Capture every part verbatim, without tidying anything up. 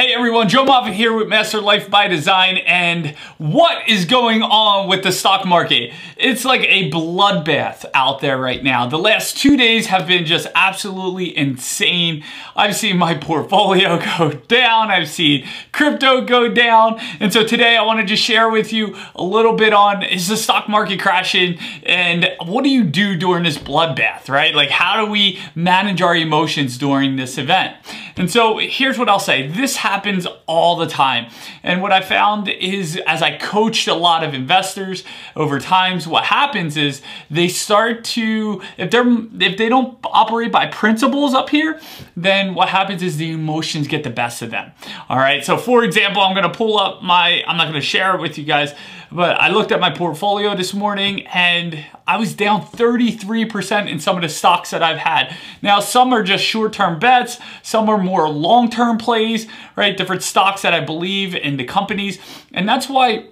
Hey everyone, Joe Moffett here with Master Life by Design, and what is going on with the stock market? It's like a bloodbath out there right now. The last two days have been just absolutely insane. I've seen my portfolio go down, I've seen crypto go down, and so today I want to just share with you a little bit on, is the stock market crashing, and what do you do during this bloodbath, right? Like, how do we manage our emotions during this event? And so here's what I'll say. This happens all the time. And what I found is, as I coached a lot of investors over time, what happens is they start to, if they're if they don't operate by principles up here, then what happens is the emotions get the best of them. All right. So for example, I'm going to pull up my, I'm not going to share it with you guys, but I looked at my portfolio this morning and I was down thirty-three percent in some of the stocks that I've had. Now, some are just short-term bets. Some are more long-term plays, right? Different stocks that I believe in, the companies. And that's why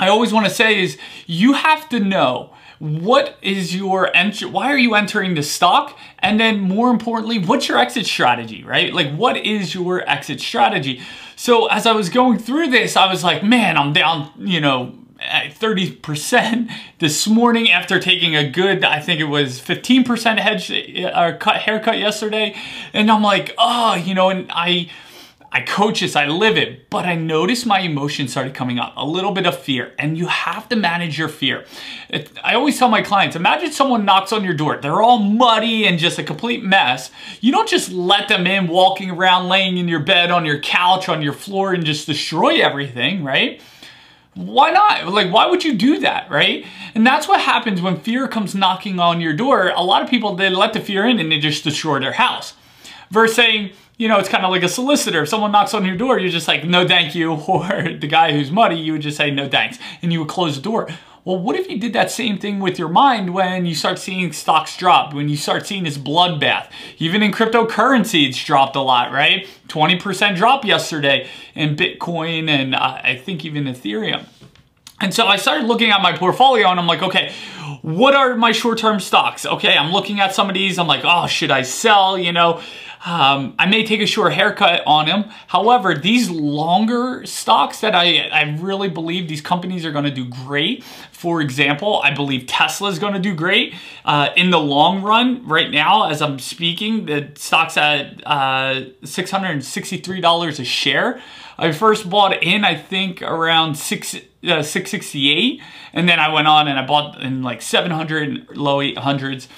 I always want to say is you have to know what is your entry, why are you entering the stock? And then more importantly, what's your exit strategy, right? Like, what is your exit strategy? So as I was going through this, I was like, man, I'm down, you know, at thirty percent this morning after taking a good, I think it was fifteen percent hedge or cut haircut yesterday. And I'm like, oh, you know, and I, I coach this, I live it, but I noticed my emotions started coming up, a little bit of fear, and you have to manage your fear. It, I always tell my clients, imagine someone knocks on your door, they're all muddy and just a complete mess. You don't just let them in walking around, laying in your bed, on your couch, on your floor, and just destroy everything, right? Why not? Like, why would you do that, right? And that's what happens when fear comes knocking on your door. A lot of people, they let the fear in and they just destroy their house. Versus saying, you know, it's kind of like a solicitor. If someone knocks on your door, you're just like, no, thank you. Or the guy who's muddy, you would just say, no, thanks. And you would close the door. Well, what if you did that same thing with your mind when you start seeing stocks drop, when you start seeing this bloodbath? Even in cryptocurrency, it's dropped a lot, right? twenty percent drop yesterday in Bitcoin and uh, I think even Ethereum. And so I started looking at my portfolio and I'm like, okay, what are my short-term stocks? Okay, I'm looking at some of these. I'm like, oh, should I sell? You know, um, I may take a short haircut on them. However, these longer stocks that I, I really believe these companies are going to do great. For example, I believe Tesla is going to do great uh, in the long run. Right now, as I'm speaking, the stock's at uh, six hundred sixty-three dollars a share. I first bought in, I think, around six. Uh, six sixty-eight, and then I went on and I bought in like seven hundred, low eight hundreds.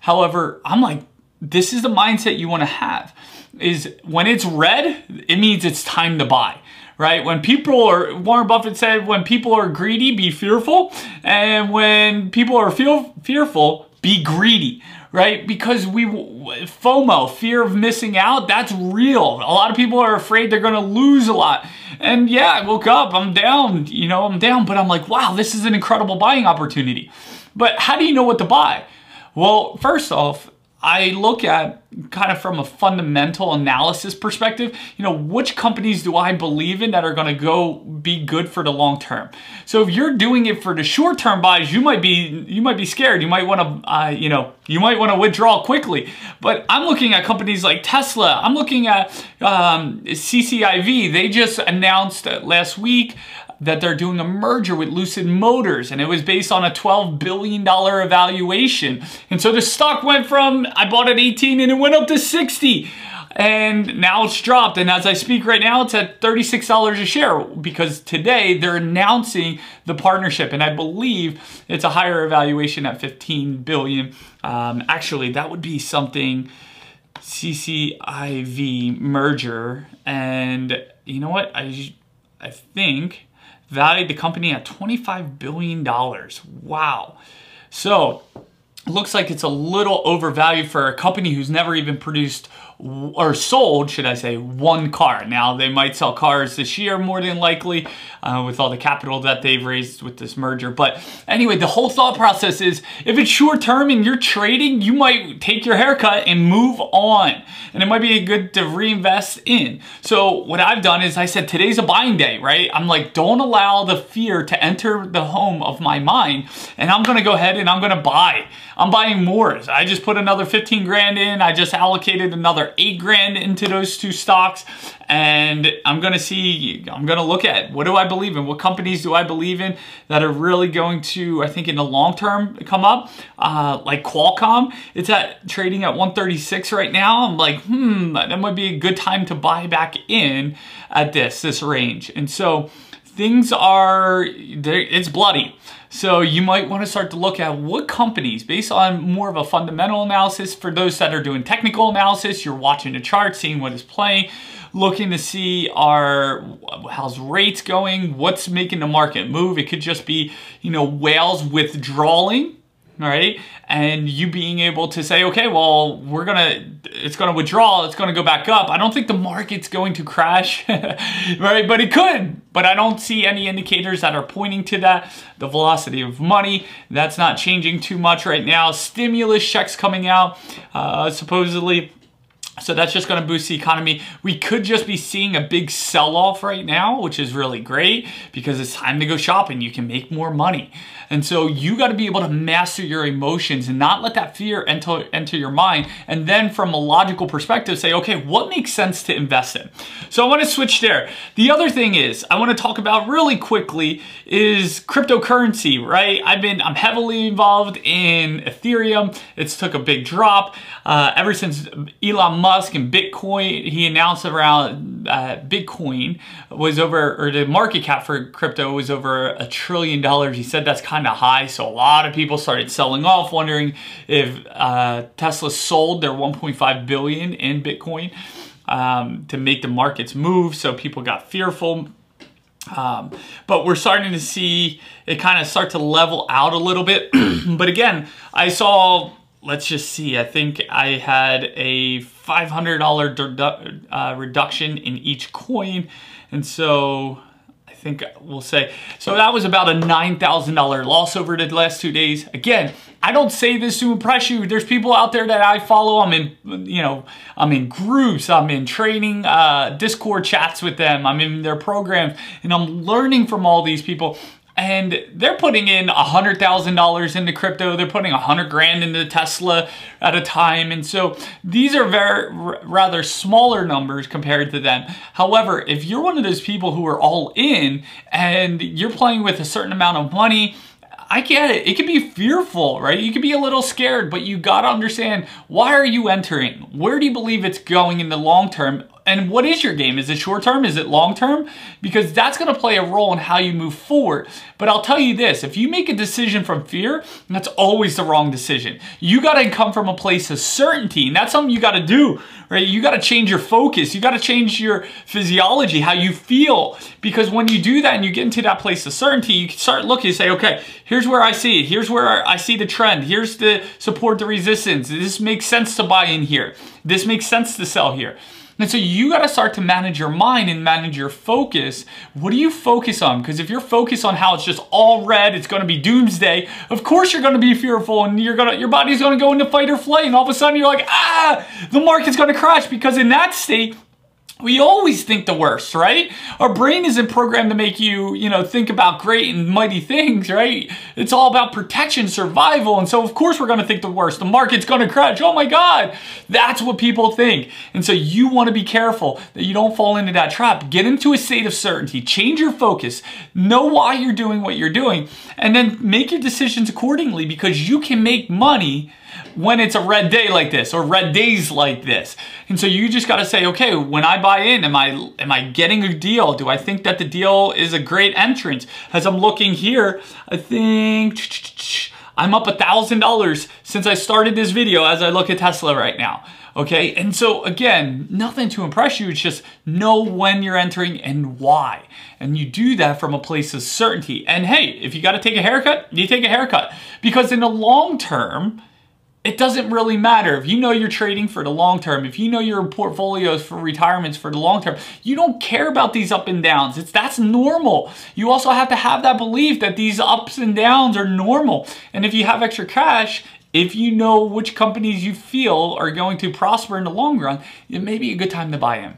However, I'm like, this is the mindset you want to have, is when it's red, it means it's time to buy, right? When people are, Warren Buffett said, when people are greedy, be fearful. And when people are feel fearful, be greedy, right? Because we, FOMO, fear of missing out, that's real. A lot of people are afraid they're going to lose a lot. And yeah, I woke up, I'm down, you know, I'm down, but I'm like, wow, this is an incredible buying opportunity. But how do you know what to buy? Well, first off, I look at kind of from a fundamental analysis perspective, you know, which companies do I believe in that are going to go be good for the long term? So if you're doing it for the short term buys, you might be, you might be scared. You might want to, uh, you know, you might want to withdraw quickly. But I'm looking at companies like Tesla. I'm looking at um, C C I V. They just announced last week that they're doing a merger with Lucid Motors, and it was based on a twelve billion dollar evaluation. And so the stock went from, I bought at eighteen and it went up to sixty, and now it's dropped. And as I speak right now, it's at thirty-six dollars a share because today they're announcing the partnership, and I believe it's a higher evaluation at fifteen billion. Um, actually, that would be something, C C I V merger. And you know what? I, I think valued the company at twenty-five billion dollars. Wow. So looks like it's a little overvalued for a company who's never even produced or sold, should I say, one car. Now, they might sell cars this year more than likely uh, with all the capital that they've raised with this merger. But anyway, the whole thought process is if it's short term and you're trading, you might take your haircut and move on. And it might be good to reinvest in. So what I've done is I said, today's a buying day, right? I'm like, don't allow the fear to enter the home of my mind. And I'm going to go ahead and I'm going to buy. I'm buying more. I just put another fifteen grand in. I just allocated another another eight grand into those two stocks. And I'm gonna see, I'm gonna look at what do I believe in? What companies do I believe in that are really going to, I think in the long term, come up? Uh, like Qualcomm, it's at trading at one thirty-six right now. I'm like, hmm, that might be a good time to buy back in at this, this range. And so things are, it's bloody. So you might want to start to look at what companies, based on more of a fundamental analysis, for those that are doing technical analysis, you're watching the chart, seeing what is playing, looking to see are, how's rates going, what's making the market move. It could just be, you know, whales withdrawing, right? And you being able to say, okay, well, we're gonna, it's gonna withdraw, it's gonna go back up. I don't think the market's going to crash, right? But it could, but I don't see any indicators that are pointing to that. The velocity of money, that's not changing too much right now. Stimulus checks coming out, uh, supposedly. So that's just gonna boost the economy. We could just be seeing a big sell-off right now, which is really great because it's time to go shopping. You can make more money. And so you gotta be able to master your emotions and not let that fear enter, enter your mind. And then from a logical perspective, say, okay, what makes sense to invest in? So I wanna switch there. The other thing is, I wanna talk about really quickly is cryptocurrency, right? I've been, I'm heavily involved in Ethereum. It's took a big drop uh, ever since Elon Musk Musk and Bitcoin, he announced around uh, Bitcoin was over, or the market cap for crypto was over a trillion dollars. He said that's kind of high. So a lot of people started selling off, wondering if uh, Tesla sold their one point five billion in Bitcoin um, to make the markets move. So people got fearful. Um, but we're starting to see it kind of start to level out a little bit. But again, I saw... Let's just see, I think I had a five hundred dollar uh, reduction in each coin. And so I think we'll say, so that was about a nine thousand dollar loss over the last two days. Again, I don't say this to impress you. There's people out there that I follow. I'm in, you know, I'm in groups, I'm in training, uh, Discord chats with them. I'm in their programs and I'm learning from all these people. And they're putting in one hundred thousand dollars into crypto. They're putting one hundred grand into Tesla at a time. And so these are very rather smaller numbers compared to them. However, if you're one of those people who are all in and you're playing with a certain amount of money, I get it. It could be fearful, right? You could be a little scared, but you got to understand, why are you entering? Where do you believe it's going in the long term? And what is your game? Is it short term? Is it long term? Because that's going to play a role in how you move forward. But I'll tell you this, if you make a decision from fear, that's always the wrong decision. You got to come from a place of certainty. And that's something you got to do, right? You got to change your focus. You got to change your physiology, how you feel. Because when you do that and you get into that place of certainty, you can start looking and say, okay, here's where I see it. Here's where I see the trend. Here's the support, the resistance. This makes sense to buy in here. This makes sense to sell here. And so you got to start to manage your mind and manage your focus. What do you focus on? Because if you're focused on how it's just all red, it's going to be doomsday, of course you're going to be fearful and you're going to, your body's going to go into fight or flight. And all of a sudden you're like, ah, the market's going to crash. Because in that state, we always think the worst, right? Our brain isn't programmed to make you, you know, think about great and mighty things, right? It's all about protection, survival. And so of course we're gonna think the worst. The market's gonna crash. Oh my God. That's what people think. And so you wanna be careful that you don't fall into that trap. Get into a state of certainty, change your focus, know why you're doing what you're doing, and then make your decisions accordingly, because you can make money when it's a red day like this, or red days like this. And so you just got to say, okay, when I buy in, am I am I getting a deal? Do I think that the deal is a great entrance? As I'm looking here, I think I'm up a thousand dollars since I started this video as I look at Tesla right now. Okay, and so again, nothing to impress you, it's just know when you're entering and why. And you do that from a place of certainty. And hey, if you got to take a haircut, you take a haircut. Because in the long term, it doesn't really matter. If you know you're trading for the long term, if you know your portfolios for retirements for the long term, you don't care about these up and downs. It's, that's normal. You also have to have that belief that these ups and downs are normal. And if you have extra cash, if you know which companies you feel are going to prosper in the long run, it may be a good time to buy in.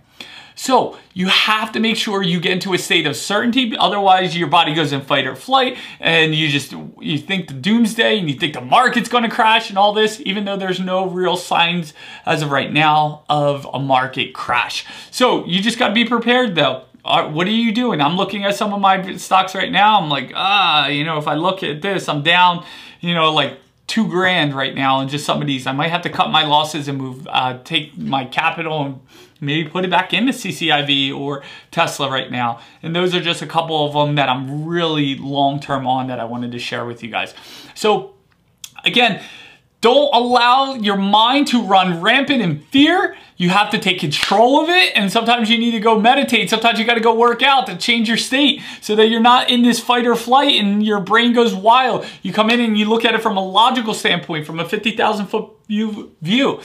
So you have to make sure you get into a state of certainty. Otherwise, your body goes in fight or flight, and you just you think the doomsday, and you think the market's going to crash and all this, even though there's no real signs as of right now of a market crash. So you just got to be prepared, though. What are you doing? I'm looking at some of my stocks right now. I'm like, ah, you know, if I look at this, I'm down, you know, like two grand right now, and just some of these, I might have to cut my losses and move, uh, take my capital and maybe put it back into C C I V or Tesla right now. And those are just a couple of them that I'm really long-term on that I wanted to share with you guys. So again, don't allow your mind to run rampant in fear. You have to take control of it. And sometimes you need to go meditate. Sometimes you got to go work out to change your state so that you're not in this fight or flight and your brain goes wild. You come in and you look at it from a logical standpoint, from a fifty thousand foot view.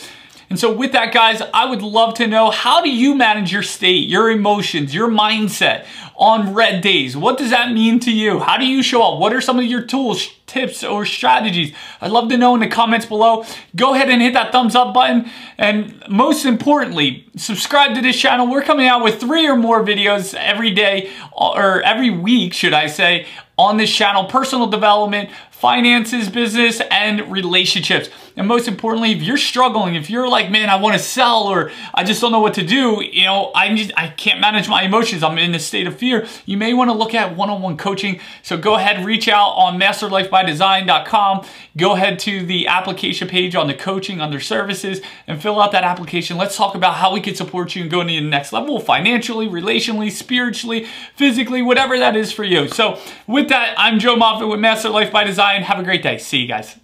And so with that, guys, I would love to know, how do you manage your state, your emotions, your mindset on red days? What does that mean to you? How do you show up? What are some of your tools, tips, or strategies? I'd love to know in the comments below. Go ahead and hit that thumbs up button. And most importantly, subscribe to this channel. We're coming out with three or more videos every day, or every week, should I say, on this channel: personal development, finances, business, and relationships. And most importantly, if you're struggling, if you're like, man, I want to sell, or I just don't know what to do, you know, I need, I can't manage my emotions, I'm in a state of fear, you may want to look at one-on-one coaching. So go ahead, reach out on master life by design dot com. Go ahead to the application page on the coaching under services and fill out that application. Let's talk about how we can support you and go into the next level financially, relationally, spiritually, physically, whatever that is for you. So with that, I'm Joe Moffett with Master Life by Design. Have a great day. See you guys.